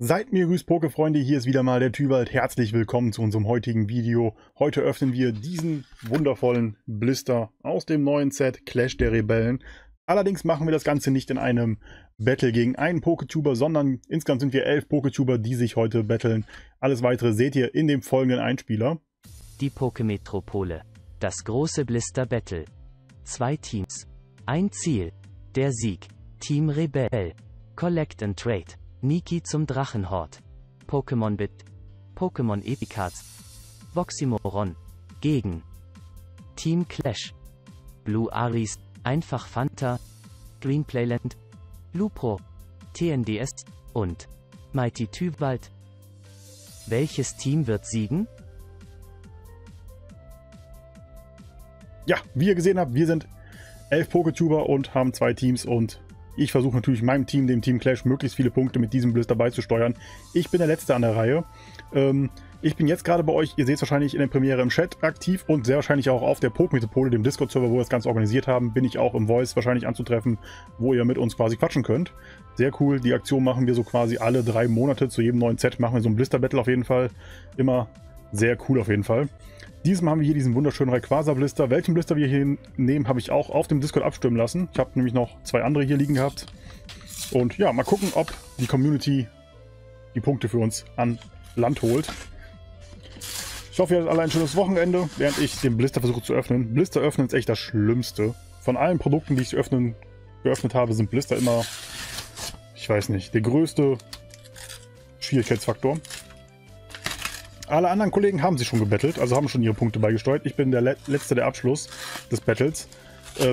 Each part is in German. Seid mir grüßt, Poke-Freunde, hier ist wieder mal der Tywald. Herzlich willkommen zu unserem heutigen Video. Heute öffnen wir diesen wundervollen Blister aus dem neuen Set Clash der Rebellen. Allerdings machen wir das Ganze nicht in einem Battle gegen einen Poketuber, sondern insgesamt sind wir 11 Poketuber, die sich heute battlen. Alles weitere seht ihr in dem folgenden Einspieler. Die Pokemetropole. Das große Blister-Battle. 2 Teams. Ein Ziel. Der Sieg. Team Rebell. Collect and Trade. Niki zum Drachenhort. Pokémon Bit. Pokémon Epicards. Voxymoron. Gegen. Team Clash. Blue Aris. Einfach Fanta. Green Playland. Lupro. TNDS. Und Mighty Tywald. Welches Team wird siegen? Ja, wie ihr gesehen habt, wir sind 11 Poketuber und haben 2 Teams und ich versuche natürlich meinem Team, dem Team Clash, möglichst viele Punkte mit diesem Blister beizusteuern. Ich bin der Letzte an der Reihe. Ich bin jetzt gerade bei euch, ihr seht es wahrscheinlich in der Premiere im Chat aktiv und sehr wahrscheinlich auch auf der Pokemetropole, dem Discord-Server, wo wir das Ganze organisiert haben, bin ich auch im Voice wahrscheinlich anzutreffen, wo ihr mit uns quasi quatschen könnt. Sehr cool, die Aktion machen wir so quasi alle 3 Monate, zu jedem neuen Set machen wir so ein Blister-Battle auf jeden Fall. Immer sehr cool auf jeden Fall. Diesmal haben wir hier diesen wunderschönen Rayquaza-Blister. Welchen Blister wir hier nehmen, habe ich auch auf dem Discord abstimmen lassen. Ich habe nämlich noch 2 andere hier liegen gehabt. Und ja, mal gucken, ob die Community die Punkte für uns an Land holt. Ich hoffe, ihr hattet alle ein schönes Wochenende, während ich den Blister versuche zu öffnen. Blister öffnen ist echt das Schlimmste. Von allen Produkten, die ich geöffnet habe, sind Blister immer, ich weiß nicht, der größte Schwierigkeitsfaktor. Alle anderen Kollegen haben sich schon gebettelt, also haben schon ihre Punkte beigesteuert. Ich bin der Letzte, der Abschluss des Battles.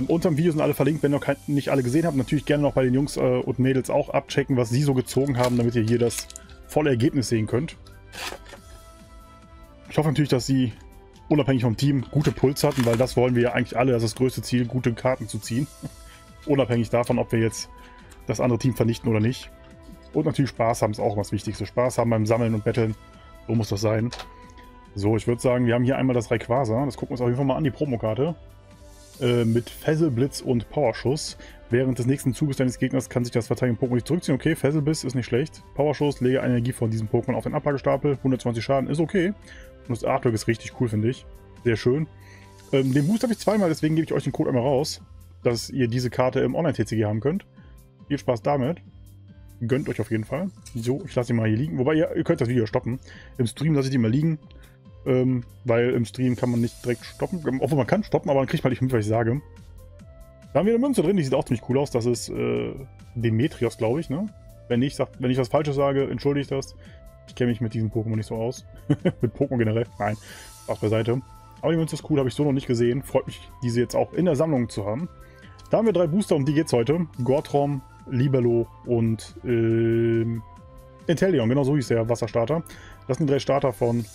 Unterm Video sind alle verlinkt, wenn ihr noch nicht alle gesehen habt. Natürlich gerne noch bei den Jungs und Mädels auch abchecken, was sie so gezogen haben, damit ihr hier das volle Ergebnis sehen könnt. Ich hoffe natürlich, dass sie unabhängig vom Team gute Pulse hatten, weil das wollen wir ja eigentlich alle. Das ist das größte Ziel, gute Karten zu ziehen. Unabhängig davon, ob wir jetzt das andere Team vernichten oder nicht. Und natürlich Spaß haben ist auch das Wichtigste. Spaß haben beim Sammeln und Battlen. So muss das sein. So, ich würde sagen, wir haben hier einmal das Rayquaza. Das gucken wir uns auf jeden Fall mal an, die Promokarte. Mit Fesselblitz und Powerschuss. Während des nächsten Zuges deines Gegners kann sich das verteidigende Pokémon nicht zurückziehen. Okay, Fesselbiss ist nicht schlecht. Powerschuss, lege eine Energie von diesem Pokémon auf den Ablagestapel. 120 Schaden ist okay. Und das Artwork ist richtig cool, finde ich. Sehr schön. Den Boost habe ich zweimal, deswegen gebe ich euch den Code einmal raus, dass ihr diese Karte im Online-TCG haben könnt. Viel Spaß damit. Gönnt euch auf jeden Fall. So, ich lasse die mal hier liegen. Wobei, ihr könnt das Video stoppen. Im Stream lasse ich die mal liegen. Weil im Stream kann man nicht direkt stoppen. Obwohl, man kann stoppen, aber dann kriegt man nicht mit, was ich sage. Da haben wir eine Münze drin, die sieht auch ziemlich cool aus. Das ist Demetrios, glaube ich, ne? Wenn ich was Falsches sage, entschuldigt das. Ich kenne mich mit diesem Pokémon nicht so aus. Mit Pokémon generell. Nein, Spaß beiseite. Aber die Münze ist cool, habe ich so noch nicht gesehen. Freut mich, diese jetzt auch in der Sammlung zu haben. Da haben wir 3 Booster, um die geht's heute. Gortraum, Libelo und Intellion, genau so hieß der Wasserstarter. Das sind die 3 Starter von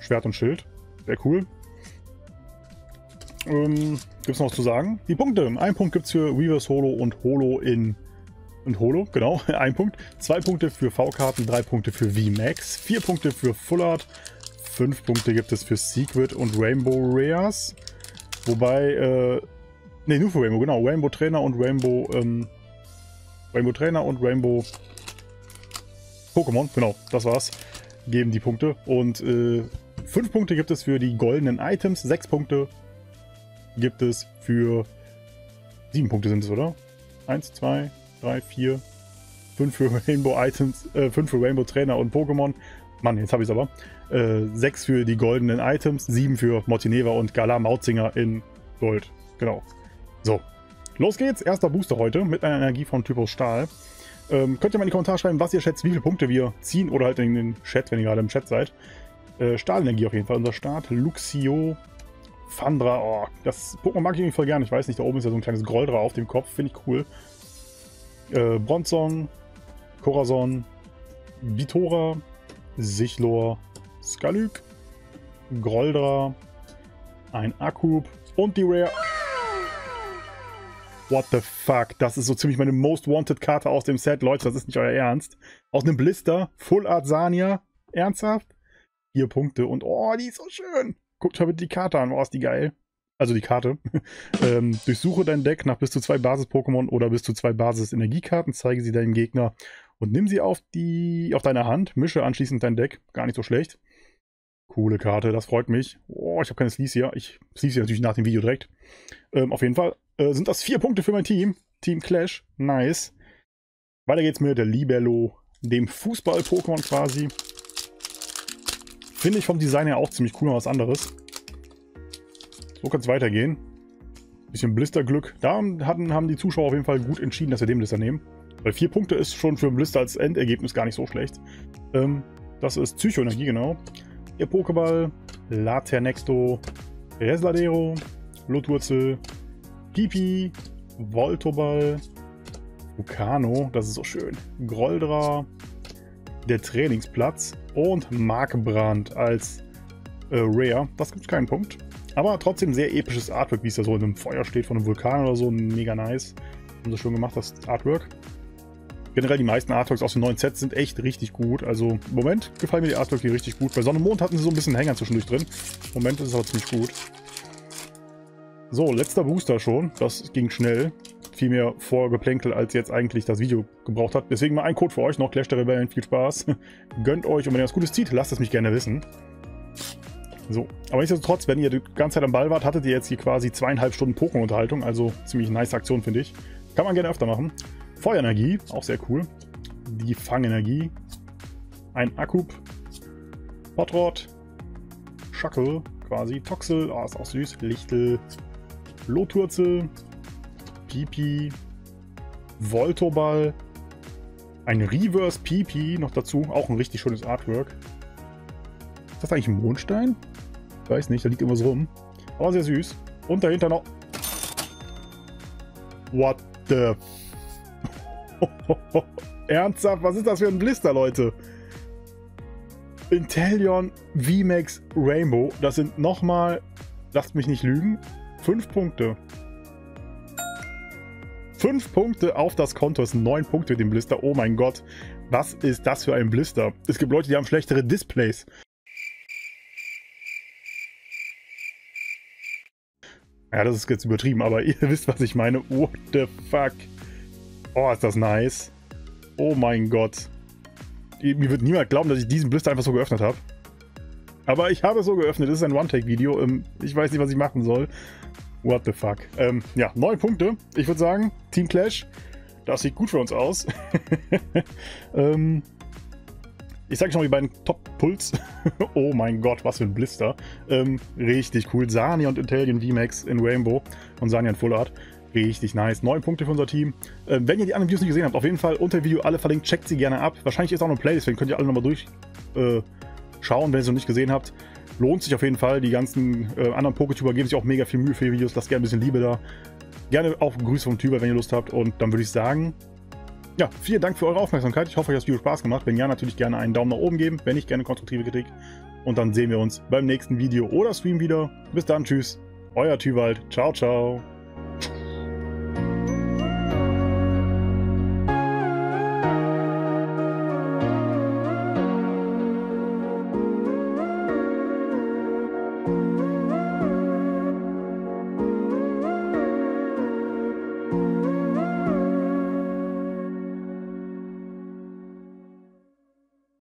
Schwert und Schild. Sehr cool. Gibt es noch was zu sagen? Die Punkte. 1 Punkt gibt es für Reverse Holo und Holo in... Und Holo, genau, 1 Punkt. 2 Punkte für V-Karten, 3 Punkte für V-Max, 4 Punkte für Full Art, 5 Punkte gibt es für Secret und Rainbow Rares. Wobei... Ne, nur für Rainbow, genau. Rainbow Trainer und Rainbow, Pokémon, genau, das war's. Geben die Punkte. Und 5 Punkte gibt es für die goldenen Items, 6 Punkte gibt es für... 7 Punkte sind es, oder? 1, 2, 3, 4, 5 für Rainbow Items, 5 für Rainbow Trainer und Pokémon. Mann, jetzt habe ich es aber. 6 für die goldenen Items, 7 für Mortineva und Gala Mautzinger in Gold. Genau. So, los geht's. Erster Booster heute mit einer Energie von Typus Stahl. Könnt ihr mal in die Kommentare schreiben, was ihr schätzt, wie viele Punkte wir ziehen oder halt in den Chat, wenn ihr gerade im Chat seid. Stahlenergie auf jeden Fall. Unser Start. Luxio, Phandra. Oh, das Pokémon mag ich irgendwie voll gern. Ich weiß nicht, da oben ist ja so ein kleines Grolldra auf dem Kopf. Finde ich cool. Bronzong, Corazon, Vitora, Sichlor, Skalyk, Grolldra, ein Akub und die Rare. What the fuck? Das ist so ziemlich meine Most Wanted Karte aus dem Set. Leute, das ist nicht euer Ernst. Aus einem Blister. Full Art Sania. Ernsthaft? 4 Punkte. Und oh, die ist so schön. Guckt euch bitte die Karte an. Oh, ist die geil. Also die Karte. Durchsuche dein Deck nach bis zu 2 Basis-Pokémon oder bis zu 2 Basis-Energiekarten. Zeige sie deinem Gegner Und nimm sie auf deine Hand, mische anschließend dein Deck. Gar nicht so schlecht. Coole Karte, das freut mich. Oh, ich habe keine Sleeves hier. Ich sleeves sie natürlich nach dem Video direkt. Auf jeden Fall sind das 4 Punkte für mein Team. Team Clash, nice. Weiter geht's mit der Libelo, dem Fußball-Pokémon quasi. Finde ich vom Design her auch ziemlich cool, mal was anderes. So kann es weitergehen. Bisschen Blisterglück. Da haben die Zuschauer auf jeden Fall gut entschieden, dass wir den Blister nehmen. Weil 4 Punkte ist schon für einen Blister als Endergebnis gar nicht so schlecht. Das ist Psychoenergie, genau. Ihr Pokéball, Laternexto, Resladero, Lotwurzel, Pipi, Voltoball, Vulcano, das ist so schön, Grolldra, der Trainingsplatz und Markbrand als Rare. Das gibt keinen Punkt. Aber trotzdem sehr episches Artwork, wie es da so in einem Feuer steht von einem Vulkan oder so. Mega nice. Haben sie schon gemacht, das Artwork. Generell die meisten Artworks aus den neuen Sets sind echt richtig gut. Also im Moment gefallen mir die Artworks hier richtig gut. Bei Sonne und Mond hatten sie so ein bisschen Hänger zwischendurch drin. Im Moment ist es aber ziemlich gut. So, letzter Booster schon. Das ging schnell. Viel mehr Vorgeplänkel, als jetzt eigentlich das Video gebraucht hat. Deswegen mal ein Code für euch noch. Clash der Rebellen. Viel Spaß. Gönnt euch. Und wenn ihr was Gutes zieht, lasst es mich gerne wissen. So, aber nichtsdestotrotz, wenn ihr die ganze Zeit am Ball wart, hattet ihr jetzt hier quasi 2,5 Stunden Pokémon-Unterhaltung. Also ziemlich nice Aktion, finde ich. Kann man gerne öfter machen. Feuerenergie, auch sehr cool. Die Fangenergie. Ein Akub. Potrot. Shuckle, quasi. Toxel, oh, ist auch süß. Lichtel. Lotwurzel. Pipi. Voltoball. Ein Reverse Pipi noch dazu. Auch ein richtig schönes Artwork. Ist das eigentlich ein Mondstein? Ich weiß nicht, da liegt irgendwas rum. Aber sehr süß. Und dahinter noch... What the... Ernsthaft? Was ist das für ein Blister, Leute? Intellion, V-Max, Rainbow. Das sind nochmal... Lasst mich nicht lügen. 5 Punkte. 5 Punkte auf das Konto. Das sind 9 Punkte mit dem Blister. Oh mein Gott. Was ist das für ein Blister? Es gibt Leute, die haben schlechtere Displays. Ja, das ist jetzt übertrieben, aber ihr wisst, was ich meine. What the fuck? Oh, ist das nice. Oh mein Gott. Mir wird niemand glauben, dass ich diesen Blister einfach so geöffnet habe. Aber ich habe es so geöffnet. Das ist ein One-Take-Video. Ich weiß nicht, was ich machen soll. What the fuck. Ja, 9 Punkte. Ich würde sagen, Team Clash. Das sieht gut für uns aus. Ich zeige euch noch die beiden Top-Puls. Oh mein Gott, was für ein Blister. Richtig cool. Sania und Intellion V-Max in Rainbow und Sania in Full Art. Richtig nice. 9 Punkte für unser Team. Wenn ihr die anderen Videos nicht gesehen habt, auf jeden Fall unter dem Video alle verlinkt. Checkt sie gerne ab. Wahrscheinlich ist auch noch ein Playlist, deswegen könnt ihr alle nochmal durchschauen, wenn ihr es noch nicht gesehen habt. Lohnt sich auf jeden Fall. Die ganzen anderen Poketuber geben sich auch mega viel Mühe für die Videos. Lasst gerne ein bisschen Liebe da. Gerne auch Grüße vom Tuber, wenn ihr Lust habt. Und dann würde ich sagen... Ja, vielen Dank für eure Aufmerksamkeit. Ich hoffe, euch hat das Video Spaß gemacht. Wenn ja, natürlich gerne einen Daumen nach oben geben. Wenn nicht, gerne konstruktive Kritik. Und dann sehen wir uns beim nächsten Video oder Stream wieder. Bis dann, tschüss. Euer Tywald. Ciao, ciao.